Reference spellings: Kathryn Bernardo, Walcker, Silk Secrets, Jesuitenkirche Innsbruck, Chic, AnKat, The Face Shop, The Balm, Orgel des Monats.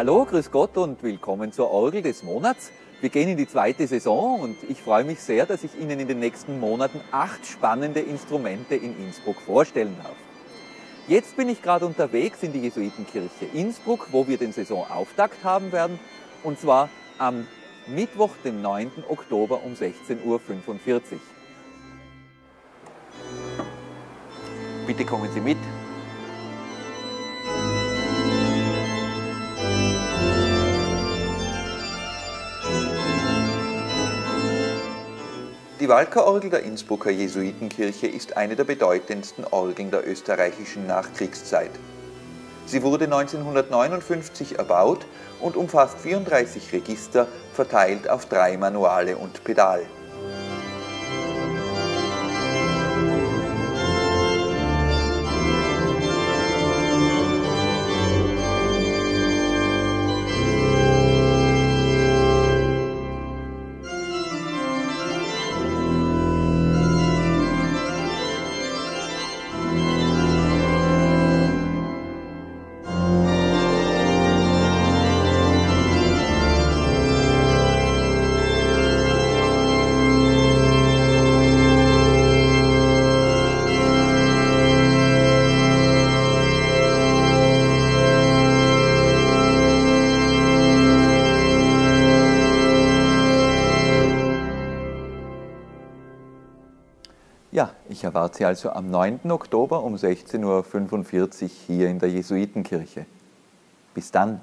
Hallo, grüß Gott und willkommen zur Orgel des Monats. Wir gehen in die zweite Saison und ich freue mich sehr, dass ich Ihnen in den nächsten Monaten 8 spannende Instrumente in Innsbruck vorstellen darf. Jetzt bin ich gerade unterwegs in die Jesuitenkirche Innsbruck, wo wir den Saisonauftakt haben werden, und zwar am Mittwoch, dem 9. Oktober um 16.45 Uhr. Bitte kommen Sie mit. Die Walcker Orgel der Innsbrucker Jesuitenkirche ist eine der bedeutendsten Orgeln der österreichischen Nachkriegszeit. Sie wurde 1959 erbaut und umfasst 34 Register, verteilt auf 3 Manuale und Pedal. Ja, ich erwarte Sie also am 9. Oktober um 16.45 Uhr hier in der Jesuitenkirche. Bis dann!